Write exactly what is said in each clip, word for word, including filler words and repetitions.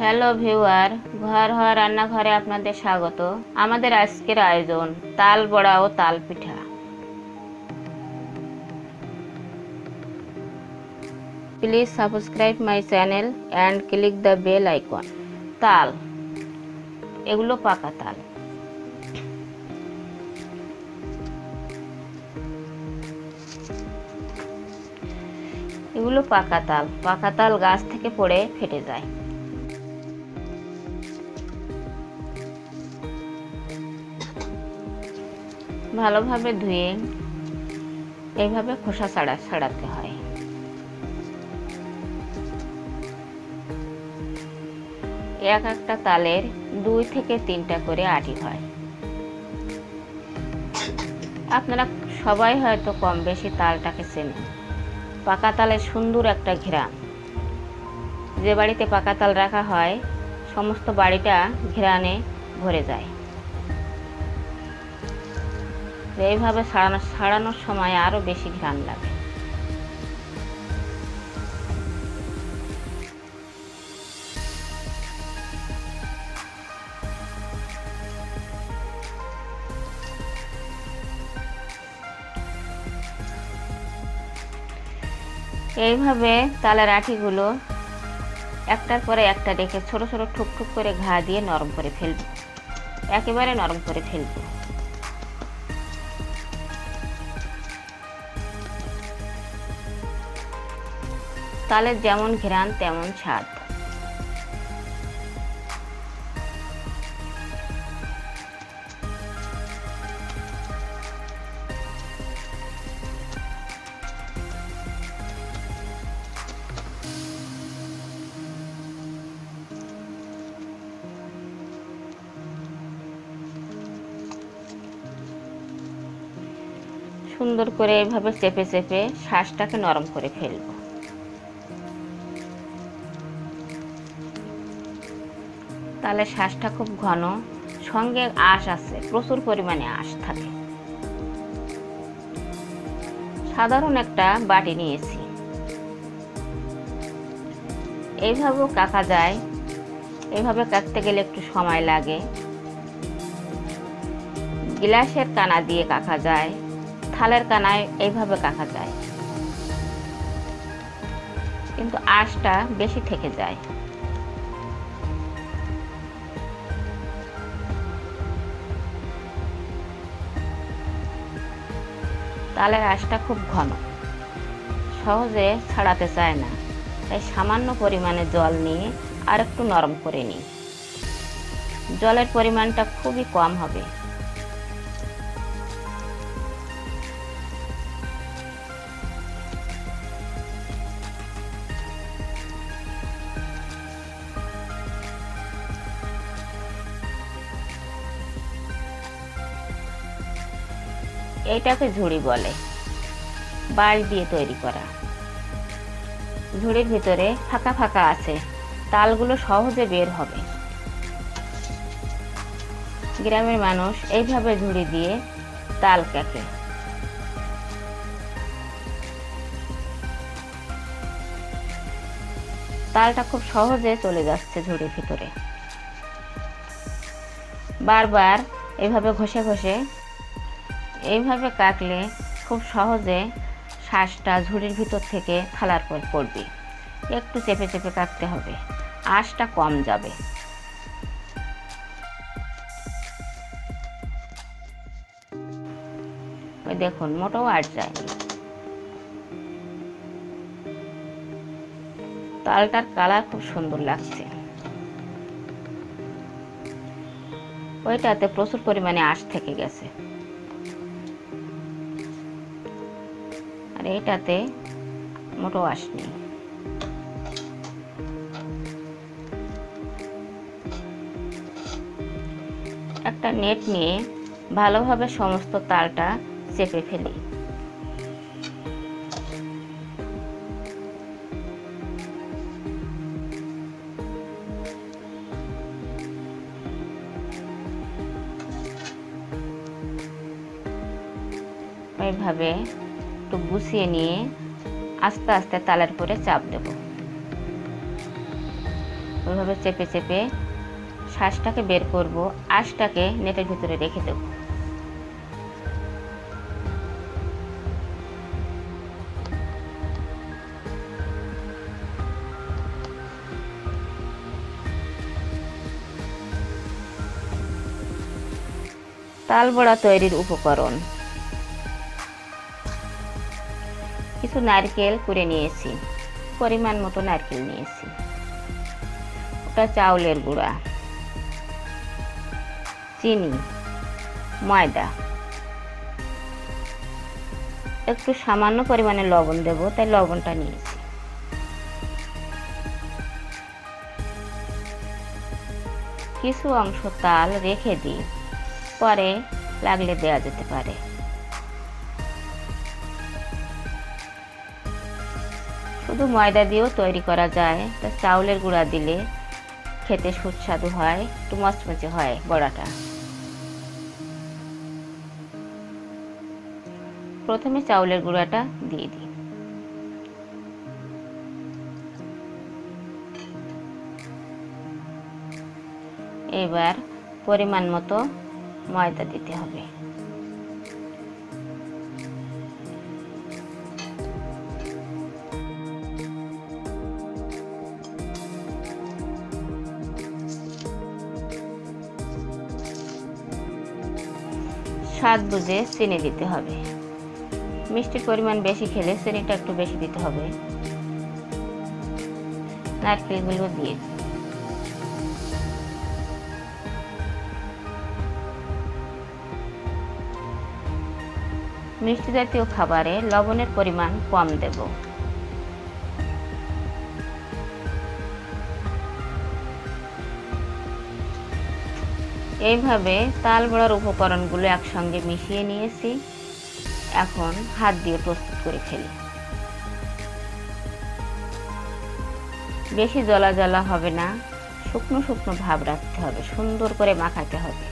Hello भिवार घरहा रान्नाघरे आपनादेर स्वागत। आमादेर आजकेर आयोजन ताल बड़ा ओ ताल पिठा। Please subscribe my channel and click the bell icon. ताल एगुलो पाका ताल। एगुलो पाका ताल पाका ताल गाछ थेके पड़े फेटे जाए। ভালোভাবে ধুয়ে এইভাবে খোসা ছাড়া ছাড়াতে হয়। এক একটা তালের দুই থেকে তিনটা করে আটি হয়। আপনারা সবাই হয়তো কম বেশি তালটাকে চেনেন। পাকা তালের সুন্দর একটা ঘ্রাণ। যে বাড়িতে পাকা তাল রাখা হয় সমস্ত বাড়িটা ঘ্রাণে ভরে যায়। এইভাবে ছাড়ানো ছাড়ানোর সময় আরো বেশি ঘ্রাণ লাগে। এইভাবে তালের আঁটিগুলো একটার পরে একটা রেখে ছোট ছোট ঠুক ঠুক করে ঘা দিয়ে নরম করে ফেলবো। একেবারে নরম করে ফেলবো। তালের যেমন ঘ্রাণ তেমন স্বাদ। সুন্দর করে এইভাবে চেপে চেপে শাঁসটাকে নরম করে ফেলবো। তালে শাঁসটা খুব ঘন, সঙ্গে আঁশ আছে, প্রচুর পরিমাণে আঁশ থাকে। সাধারণ একটা বাটি নিয়েছি, এইভাবেও কাটা যায়। এইভাবে কাটতে গেলে একটু সময় লাগে। গ্লাসের কানা দিয়ে কাটা যায়, থালের কানায় এইভাবে কাটা যায়, কিন্তু আঁশটা বেশি থেকে যায়। তালের আঁশটা খুব ঘন, সহজে ছাড়াতে চায় না, তাই সামান্য পরিমাণে জল নিয়ে আর একটু নরম করে নিই। জলের পরিমাণটা খুবই কম হবে। এইটাকে ঝুড়ি বলে। বাঁশ দিয়ে তৈরি করা ঝুড়ির ভিতরে ফাঁকা ফাঁকা আছে, তালগুলো সহজে বের হবে। গ্রামের মানুষ এইভাবে ঝুড়ি দিয়ে তাল কাটে। তালটা খুব সহজে চলে যাচ্ছে ঝুড়ির ভিতরে। বারবার এইভাবে ঘষে ঘষে এইভাবে কাটলে খুব সহজে শাঁসটা ঝুড়ির ভিতর থেকে থালার পর পড়বে। একটু চেপে চেপে কাটতে হবে, আঁশটা কম যাবে। দেখুন মোটেও আঁশ যায়নি। তালটার কালার খুব সুন্দর লাগছে। ওইটাতে প্রচুর পরিমাণে আঁশ থেকে গেছে, এটাতে মোটো আসেনি। একটা নেট নিয়ে ভালোভাবে সমস্ত তালটা চেপে ফেলি। এইভাবে একটু গুছিয়ে নিয়ে আস্তে আস্তে তালের উপরে চাপ দেব। ওইভাবে চেপে চেপে শাঁসটাকে বের করব, আঁশটাকে নেটের ভিতরে রেখে দেব। তালবড়া তৈরির উপকরণ, কিছু নারকেল কুড়ে নিয়েছি, পরিমাণ মতো নারকেল নিয়েছি, ওটা চাউলের গুঁড়া, চিনি, ময়দা, একটু সামান্য পরিমাণে লবণ দেব, তাই লবণটা নিয়েছি। কিছু অংশ তাল রেখে দিই, পরে লাগলে দেওয়া যেতে পারে। শুধু ময়দা দিয়েও তৈরি করা যায়, তা চাউলের গুঁড়া দিলে খেতে সুস্বাদু হয়, একটু মচমচে হয় বড়াটা। প্রথমে চাউলের গুঁড়াটা দিয়ে দিই, এবার পরিমাণ মতো ময়দা দিতে হবে। স্বাদ বুঝে চিনি দিতে হবে, মিষ্টির পরিমাণ বেশি খেলে চিনিটা একটু বেশি দিতে হবে। নারকেলগুলো দিয়ে মিষ্টি জাতীয় খাবারে লবণের পরিমাণ কম দেব। এইভাবে তাল বড়ার উপকরণগুলো একসঙ্গে মিশিয়ে নিয়েছি, এখন হাত দিয়ে প্রস্তুত করে ফেলি। বেশি জ্বলা জ্বলা হবে না, শুকনো শুকনো ভাব রাখতে হবে, সুন্দর করে মাখাতে হবে,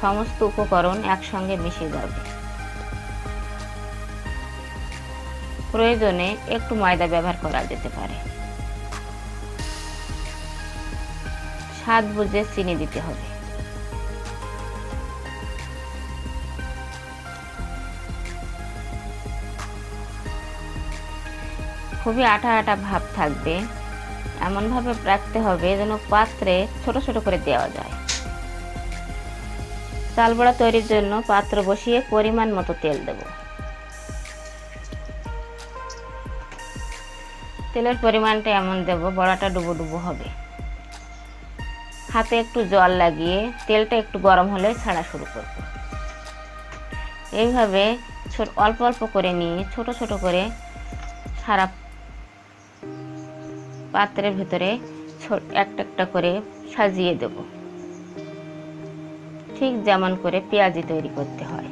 সমস্ত উপকরণ একসঙ্গে মিশে যাবে। প্রয়োজনে একটু ময়দা ব্যবহার করা যেতে পারে। স্বাদ বুঝে চিনি দিতে হবে। খুবই আটা আটা ভাব থাকবে, এমনভাবে রাখতে হবে যেন পাত্রে ছোট ছোট করে দেওয়া যায়। তালবড়া তৈরির জন্য পাত্র বসিয়ে পরিমাণ মতো তেল দেব। তেলের পরিমাণটা এমন দেব বড়াটা ডুবো ডুবো হবে। হাতে একটু জল লাগিয়ে তেলটা একটু গরম হলে ছাড়া শুরু করব। এইভাবে অল্প অল্প করে নিয়ে ছোট ছোট করে সারা পাত্রের ভিতরে একটা একটা করে সাজিয়ে দেব, ঠিক যেমন করে পেঁয়াজি তৈরি করতে হয়।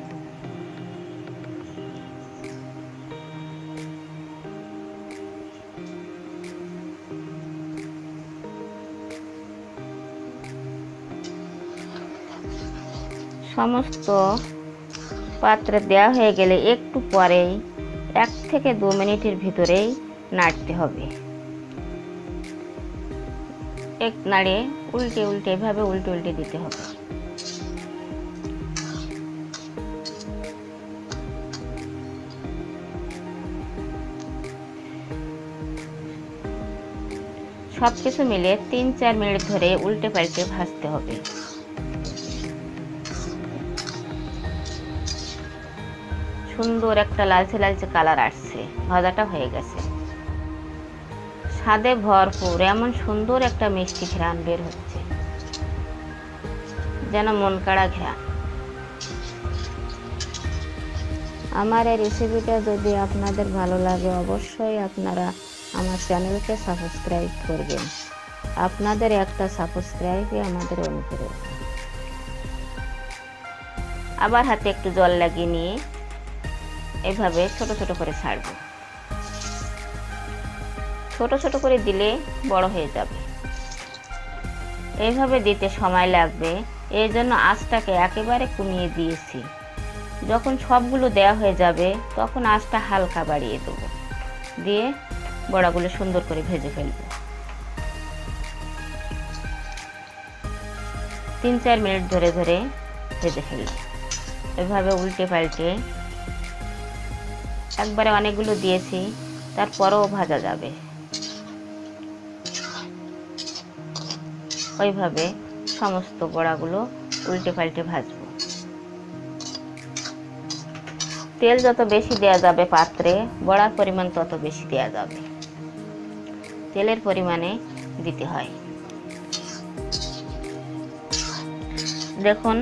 সমস্ত পাত্রে দেওয়া হয়ে গেলে একটু পরেই এক থেকে দু মিনিটের ভিতরেই নাড়তে হবে। এক নাড়ে উল্টে উল্টে এভাবে উল্টে উল্টে দিতে হবে। সবকিছু মিলে তিন চার মিনিট ধরে উল্টে পাল্টে ভাজতে হবে। সুন্দর একটা লালচে লালচে কালার আসছে, ভাজাটা হয়ে গেছে। স্বাদে ভরপুর এমন সুন্দর একটা মিষ্টি ঘ্রাণ বের হচ্ছে, যেন মন কাড়া ঘ্রাণ। আমার এই রেসিপিটা যদি আপনাদের ভালো লাগে, অবশ্যই আপনারা আমার চ্যানেলকে সাবস্ক্রাইব করবেন। আপনাদের একটা সাবস্ক্রাইবই আমাদের অনুপ্রেরণা। আবার হাতে একটু জল লাগিয়ে নিয়ে এভাবে ছোট ছোট করে ছাড়ব। ছোট ছোট করে দিলে বড় হয়ে যাবে, এইভাবে দিতে সময় লাগবে, এই জন্য আঁচটাকে একেবারে কমিয়ে দিয়েছি। যখন সবগুলো দেওয়া হয়ে যাবে তখন আঁচটা হালকা বাড়িয়ে দেব, দিয়ে বড়াগুলো সুন্দর করে ভেজে ফেলব। तीन चार मिनट धरे धरे भेजे ফেলি। এভাবে উল্টে পাল্টে একবারে অনেকগুলো দিয়েছি, তারপরেও ভাজা যাবে। ওইভাবে সমস্ত বড়াগুলো উল্টে পাল্টে ভাজবো। তেল যত বেশি দেয়া যাবে পাত্রে, বড়ার পরিমাণ তত বেশি দেয়া যাবে। তেলের পরিমাণে দিতে হয়। দেখুন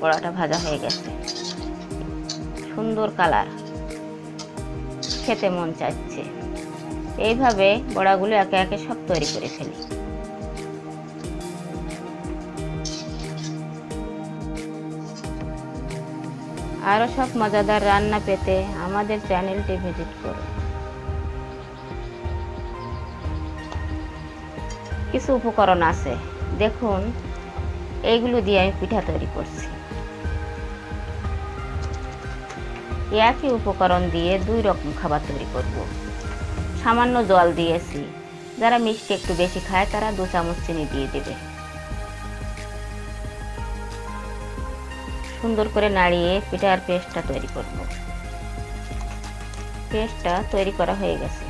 বড়াটা ভাজা হয়ে গেছে, সুন্দর কালার, খেতে মন চাচ্ছে। এইভাবে বড়াগুলো একে একে সব তৈরি করে ফেলি। আরও সব মজাদার রান্না পেতে আমাদের চ্যানেলটি ভিজিট করুন। কিছু উপকরণ আছে, দেখুন এইগুলো দিয়ে আমি পিঠা তৈরি করছি। একই উপকরণ দিয়ে দুই রকম খাবার তৈরি করব। সামান্য জল দিয়েছি, যারা মিষ্টি একটু বেশি খায় তারা দু চামচ চিনি দিয়ে দেবে। সুন্দর করে নাড়িয়ে পিঠার পেস্টটা তৈরি করব। পেস্টটা তৈরি করা হয়ে গেছে।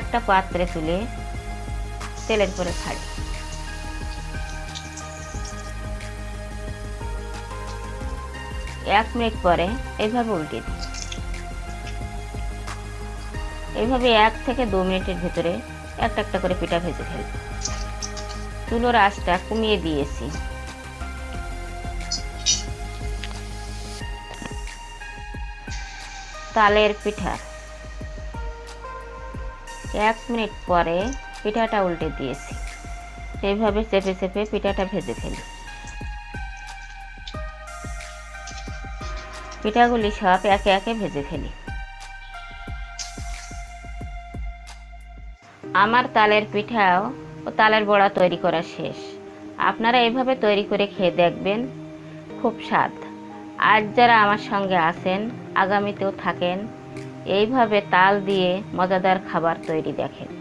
একটা পাত্রে তুলে তেলের উপরে ছাড়ি। এক মিনিট পরে এইভাবে উল্টে দিই। এইভাবে এক থেকে দু মিনিটের ভিতরে একটা একটা করে পিঠা ভেজে ফেলব। চুলোর আঁচটা কমিয়ে দিয়েছি। তালের পিঠা এক মিনিট পরে পিঠাটা উল্টে দিয়েছি। এইভাবে চেপে চেপে পিঠাটা ভেজে ফেলি। পিঠাগুলি সব একে একে ভেজে ফেলি। আমার তালের পিঠাও ও তালের বড়া তৈরি করা শেষ। আপনারা এভাবে তৈরি করে খেয়ে দেখবেন, খুব স্বাদ। আজ যারা আমার সঙ্গে আছেন, আগামীতেও থাকেন, এইভাবে তাল দিয়ে মজাদার খাবার তৈরি দেখেন।